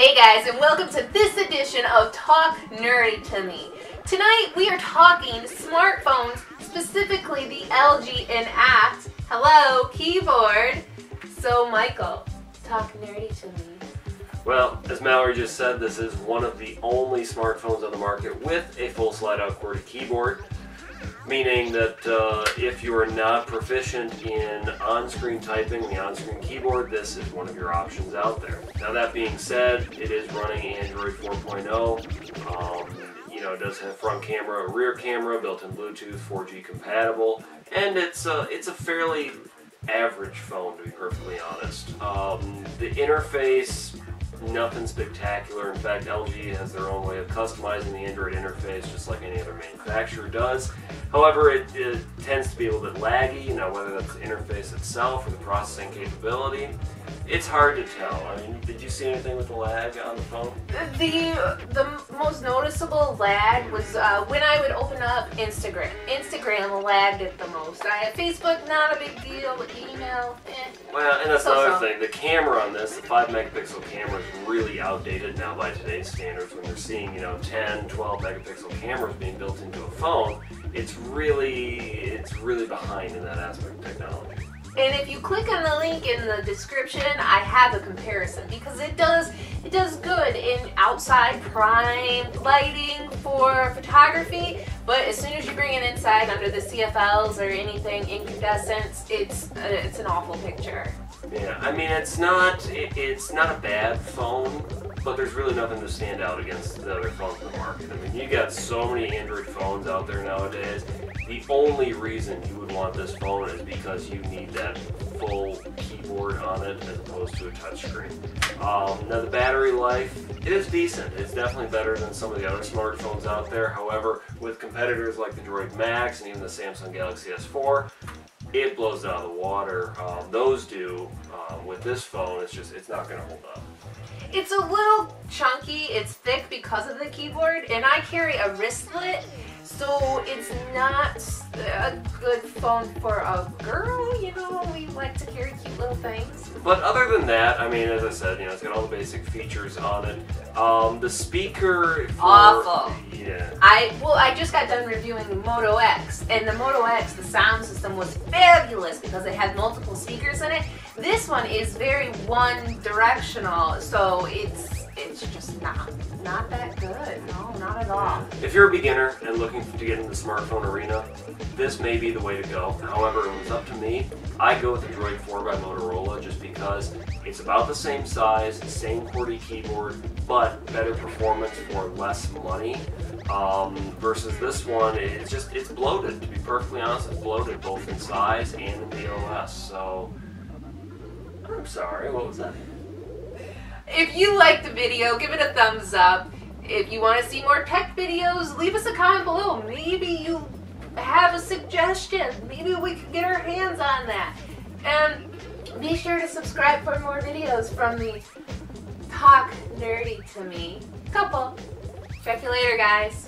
Hey guys, and welcome to this edition of Talk Nerdy to Me. Tonight we are talking smartphones, specifically the LG Enact. Hello, keyboard. So Michael, talk nerdy to me. Well, as Mallory just said, this is one of the only smartphones on the market with a full slide-out QWERTY keyboard, meaning that if you are not proficient in on-screen typing, the on-screen keyboard, this is one of your options out there. Now that being said, it is running Android 4.0. It does have front camera, a rear camera, built-in Bluetooth, 4G compatible, and it's a fairly average phone, to be perfectly honest. The interface, nothing spectacular. In fact, LG has their own way of customizing the Android interface, just like any other manufacturer does. However, it tends to be a little bit laggy. Now, whether that's the interface itself or the processing capability, it's hard to tell. I mean, did you see anything with the lag on the phone? The most noticeable lag was when I would open up Instagram. Instagram lagged it the most. I had Facebook, not a big deal. Email, eh. Well, and that's another thing. The camera on this, the 5-megapixel camera, is really outdated now by today's standards. When you're seeing, 10, 12-megapixel cameras being built into a phone, it's really behind in that aspect of technology. And if you click on the link in the description, I have a comparison because it does good in outside prime lighting for photography, but as soon as you bring it inside under the CFLs or anything incandescence, it's an awful picture. Yeah, I mean it's not a bad phone, but there's really nothing to stand out against the other phones in the market. I mean, you got so many Android phones out there nowadays. The only reason you would want this phone is because you need that full keyboard on it as opposed to a touchscreen. Now the battery life, it is decent. It's definitely better than some of the other smartphones out there. However, with competitors like the Droid Max and even the Samsung Galaxy S4, it blows out of the water. Those do. With this phone, it's not going to hold up. It's a little chunky, it's thick because of the keyboard, and I carry a wristlet, so it's not a good phone for a girl. We like to carry cute little things. But other than that, I mean, as I said, it's got all the basic features on it. The speaker... Awful. Yeah. I just got done reviewing the Moto X, and the Moto X, the sound system was fabulous because it had multiple speakers in it. This one is very one-directional, so it's just not that good. No, not at all. If you're a beginner and looking to get into the smartphone arena, this may be the way to go. However, it was up to me. I go with the Droid 4 by Motorola just because it's about the same size, same QWERTY keyboard, but better performance for less money. Versus this one, it's bloated. To be perfectly honest, it's bloated both in size and in the OS. So. I'm sorry, what was that? If you liked the video, give it a thumbs up. If you want to see more tech videos, leave us a comment below. Maybe you have a suggestion. Maybe we can get our hands on that. And be sure to subscribe for more videos from me. Talk Nerdy to Me. Couple. Check you later, guys.